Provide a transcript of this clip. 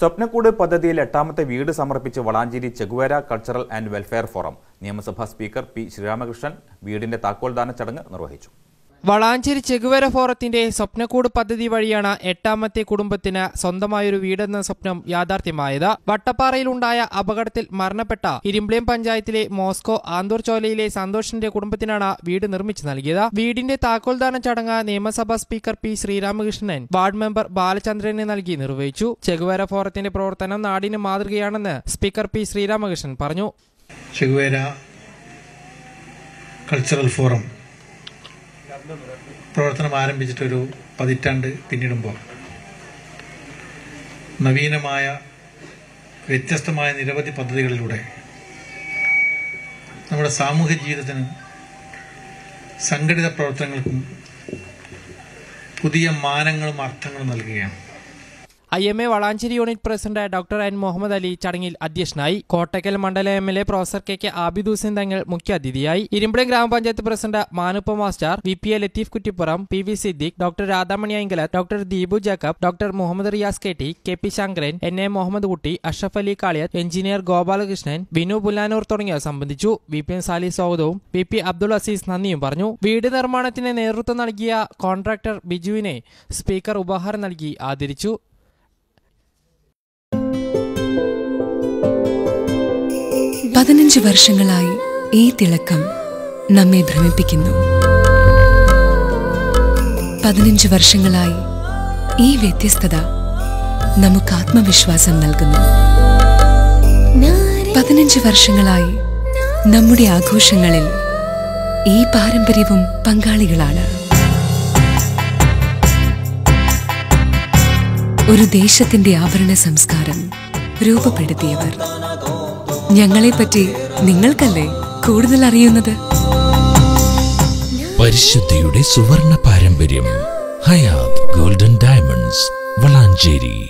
സ്വപ്നകൂഡ പദ്ധതിയിൽ എട്ടാമത്തെ വീട് സമർപ്പിച്ച് Valanchery Che Guevara cultural and welfare forum. നിയമസഭാ സ്പീക്കർ പി ശ്രീരാമകൃഷ്ണൻ വീടിന്റെ താക്കോൽദാന ചടങ്ങ് നിർവഹിച്ചു. വളാഞ്ചേരി ചെഗുവേര ഫോറത്തിന്റെ സ്വപ്നകൂട് പദ്ധതി വഴിയാണ് എട്ടാമത്തെ കുടുംബത്തിന് സ്വന്തമായൊരു വീടെന്ന സ്വപ്നം യാഥാർത്ഥ്യമായത്. വട്ടപ്പാറയിലുണ്ടായ അപകടത്തിൽ മരണപ്പെട്ട ഇരുമ്പ്ലേം പഞ്ചായത്തിലെ മോസ്കോ ആന്തൂർ ചോലയിലെ സന്തോഷിന്റെ കുടുംബത്തിനാണ് വീട് നിർമ്മിച്ചു നൽകിയത്. വീടിന്റെ താക്കോൽദാന ചടങ്ങ് നിയമസഭാ speaker P Sreeramakrishnan ward member ബാലചന്ദ്രന് നൽകി നിർവഹിച്ചു. ചെഗുവേര ഫോറത്തിന്റെ പ്രവർത്തനം നാടിന് മാതൃകയാണെന്ന് സ്പീക്കർ പി ശ്രീരാമകൃഷ്ണൻ പറഞ്ഞു. ചെഗുവേര കൾച്ചറൽ ഫോറം പ്രവർത്തനം ആരംഭിച്ചിട്ടൊരു പതിറ്റാണ്ട് പിന്നിടുമ്പോൾ നവീനമായ വ്യത്യസ്തമായ നിരവധി പദ്ധതികളിലൂടെ നമ്മുടെ സാമൂഹ്യ ജീവിതത്തിനും സംഘടിത പ്രവർത്തനങ്ങൾക്കും പുതിയ മാനങ്ങളും അർത്ഥങ്ങളും നൽകുകയാണ്. IMA Valanchery unit president doctor N Muhammad Ali ചടങ്ങിൽ അധ്യക്ഷനായി. കോട്ടയ്ക്കൽ മണ്ഡലം MLA professor K Abid Hussain Thangal മുഖ്യാതിഥിയായി. ഇരുമ്പിളം ഗ്രാമപഞ്ചായത്ത് president Manuppa master, VPA Latheef Kuttippuram, PV Siddique, doctor Radhamani Ayankala, doctor Deepu Jacob, doctor Muhammad Riyas KT, KP Sankaran, NA Muhammad Kutty, Ashraf Ali Kaliyath, engineer Gopalakrishnan, Vinu Pullanur തുടങ്ങിയവർ സംബന്ധിച്ചു. VPN സാലി സ്വാഗതവും VP അബ്ദുൾ അസീസ് നന്ദിയും പറഞ്ഞു. വീട് നിർമ്മാണത്തിന് നേതൃത്വം നൽകിയ കോൺട്രാക്ടർ ബിജുവിനെ സ്പീക്കർ ഉപഹാരം നൽകി ആദരിച്ചു. പതിനഞ്ച് വർഷങ്ങളായി ഈ തിളക്കം നമ്മെ ഭ്രമിപ്പിക്കുന്നു. 15 വർഷങ്ങളായി ഈ വ്യത്യസ്തത നമുക്ക് ആത്മവിശ്വാസം നൽകുന്നു. 15 വർഷങ്ങളായി നമ്മുടെ ആഘോഷങ്ങളിൽ ഈ പാരമ്പര്യവും പങ്കാളികളാണ്. ഒരു ദേശത്തിന്റെ ആഭരണ സംസ്കാരം രൂപപ്പെടുത്തിയവർ. ഞങ്ങളെപ്പറ്റി നിങ്ങൾക്കല്ലേ കൂടുതൽ അറിയുന്നത്? പരിശുദ്ധിയുടെ സുവർണ പാരമ്പര്യം, ഹയാത് ഗോൾഡൻ ഡയമണ്ട്സ്, വളാഞ്ചേരി.